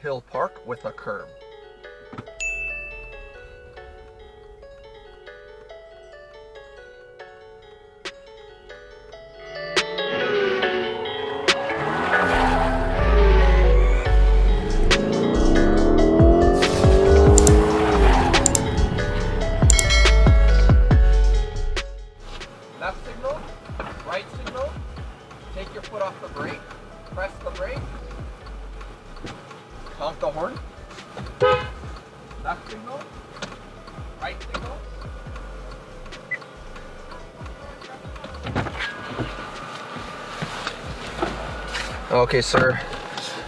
uphill park with a curb. Left signal, right signal, take your foot off the brake, press the brake, honk the horn, left signal, right signal. Okay, sir.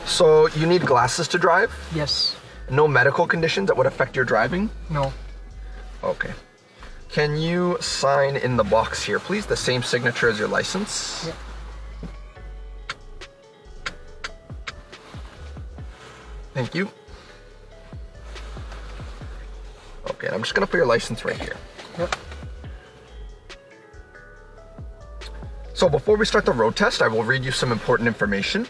So you need glasses to drive? Yes. No medical conditions that would affect your driving? No. Okay. Can you sign in the box here, please? The same signature as your license? Yep. Thank you. Okay, I'm just gonna put your license right here. Yep. So before we start the road test, I will read you some important information.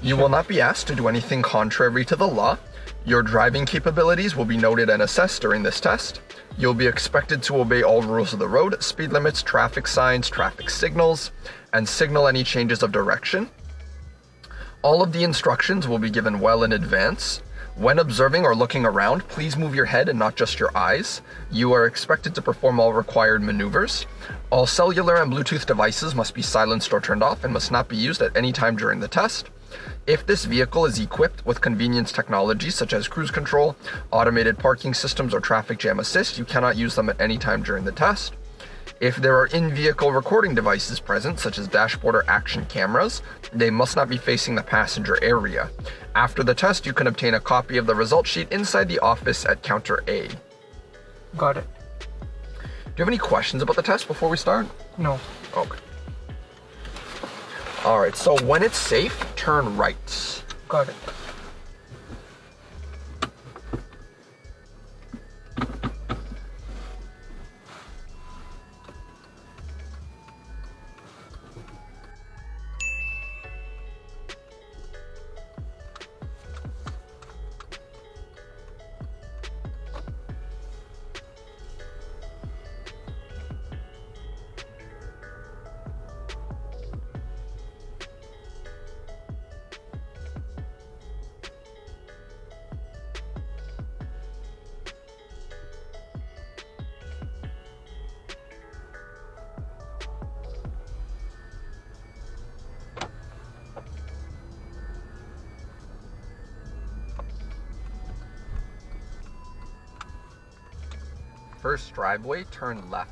You will not be asked to do anything contrary to the law. Your driving capabilities will be noted and assessed during this test. You'll be expected to obey all rules of the road, speed limits, traffic signs, traffic signals, and signal any changes of direction. All of the instructions will be given well in advance. When observing or looking around, please move your head and not just your eyes. You are expected to perform all required maneuvers. All cellular and Bluetooth devices must be silenced or turned off and must not be used at any time during the test. If this vehicle is equipped with convenience technology such as cruise control, automated parking systems, or traffic jam assist, you cannot use them at any time during the test. If there are in-vehicle recording devices present, such as dashboard or action cameras, they must not be facing the passenger area. After the test, you can obtain a copy of the result sheet inside the office at counter A. Got it. Do you have any questions about the test before we start? No. Okay. All right, so when it's safe, turn right. Got it. First driveway, turn left.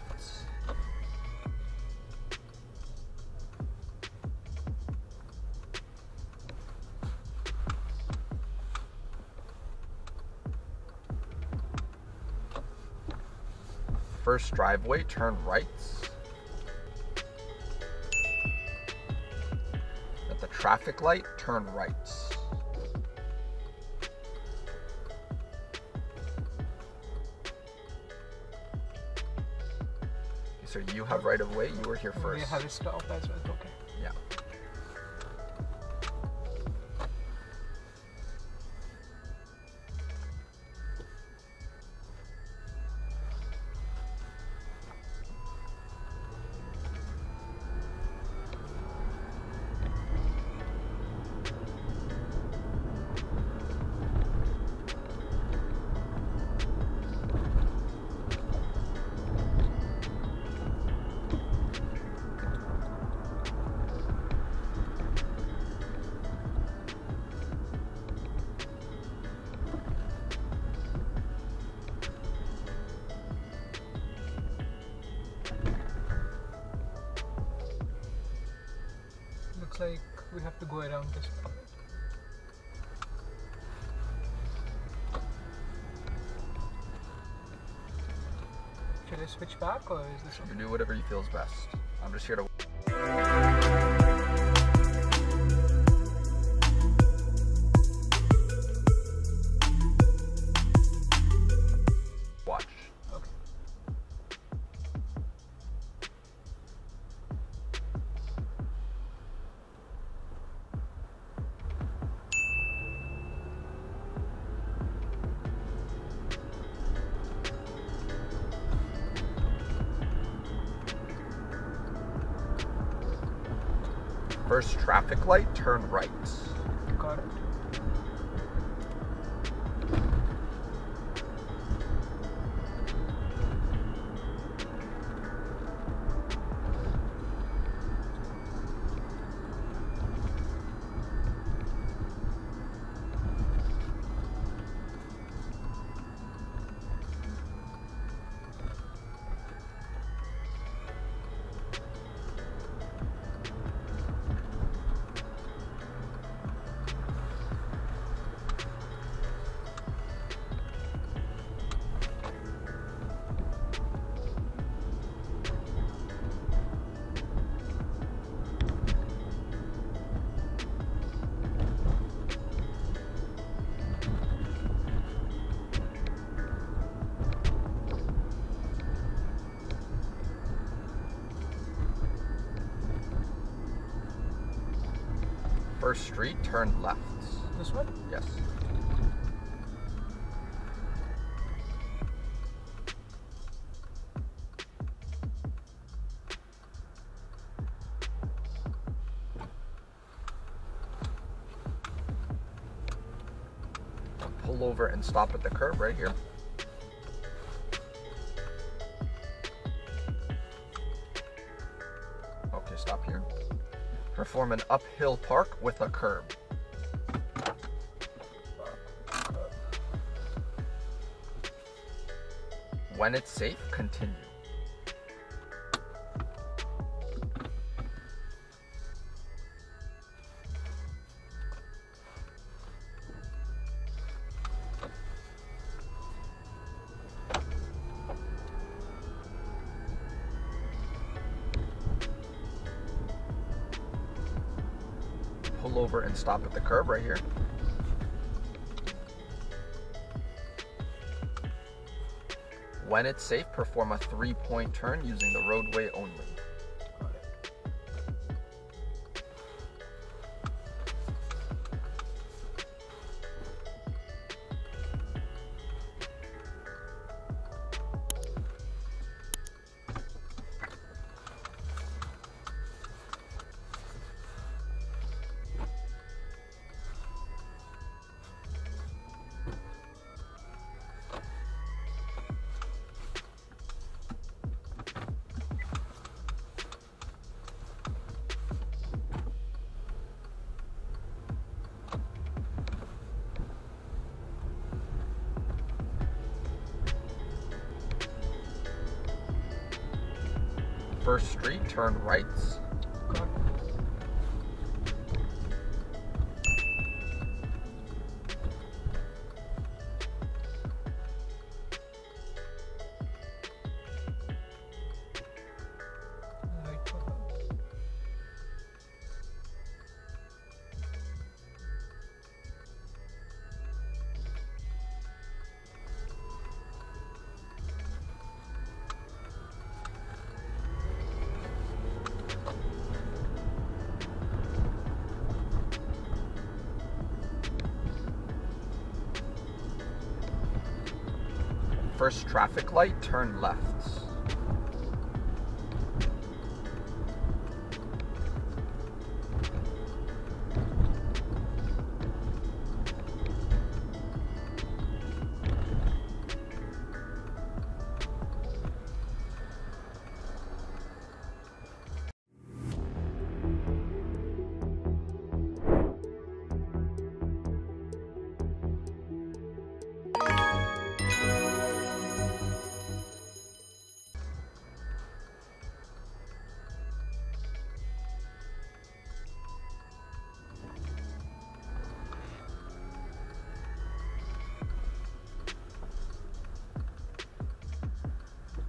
First driveway, turn right. At the traffic light, turn right. So you have right of way, you were here first. We have to stop as well, okay. Yeah. Like we have to go around this part. Should I switch back or is this okay? You can do whatever you feel is best. I'm just here to... watch. Okay. first traffic light, turn right. Got it. First street, turn left. This way? Yes. I'll pull over and stop at the curb right here. Okay, stop here. Perform an uphill park with a curb. When it's safe, continue. Pull over and stop at the curb right here. When it's safe, perform a three-point turn using the roadway only. First street, turn right. First traffic light, turn left.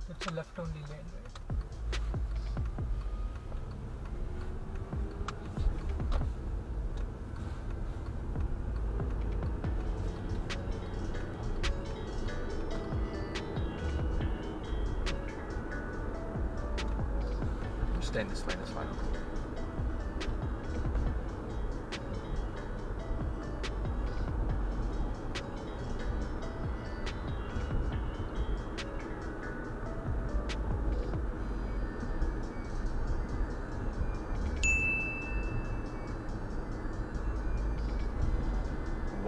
It's a left only lane, right? I'm staying this lane, it's fine.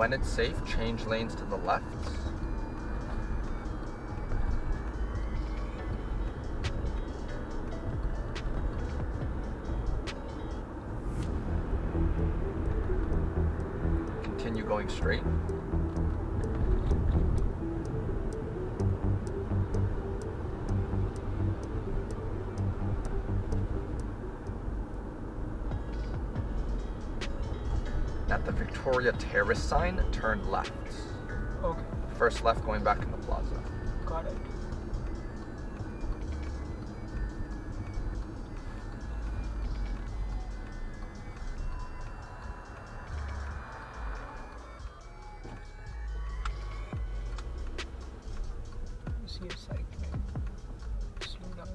when it's safe, change lanes to the left. Continue going straight. At the Victoria Terrace sign, turn left. Okay. First left going back in the plaza. Got it. You see a cycling. Slow down.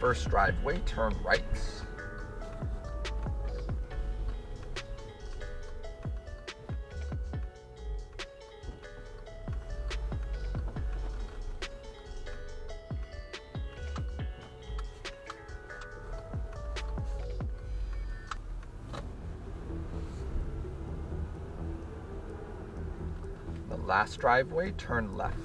First driveway, turn right. The last driveway, turn left.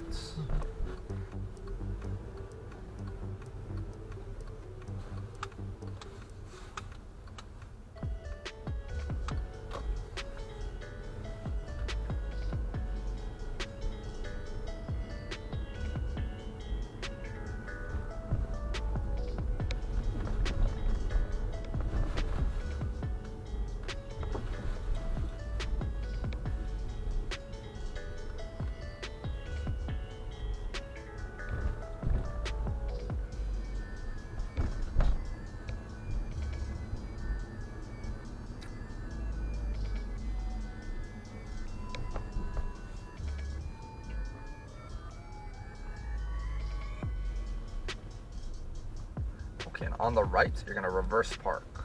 Okay, and on the right, you're going to reverse park.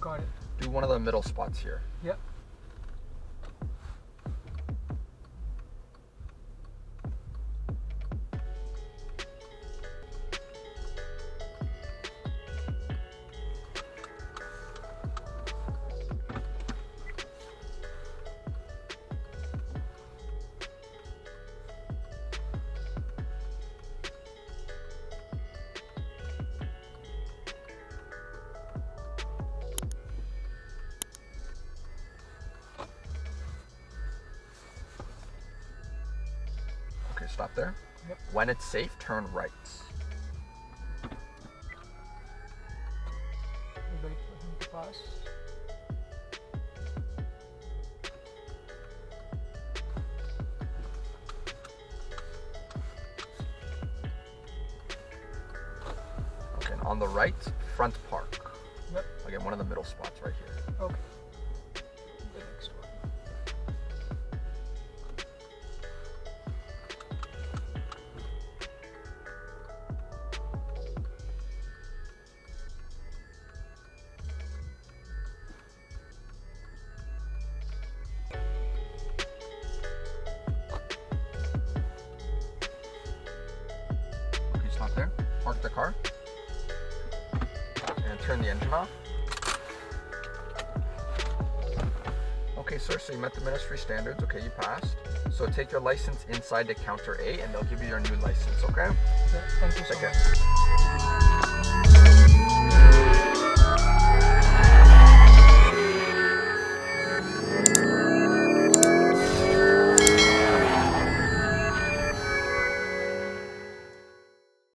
Got it. Do one of the middle spots here. Yep. Stop there. Yep. When it's safe, turn right. Wait for him to pass. Okay, and on the right, front park. Yep. Again, one of the middle spots right here. Okay. Stop there, park the car, and turn the engine off. Okay sir, so you met the ministry standards, okay, you passed. So take your license inside to counter A and they'll give you your new license, okay? Yeah, thank you so much. Take care.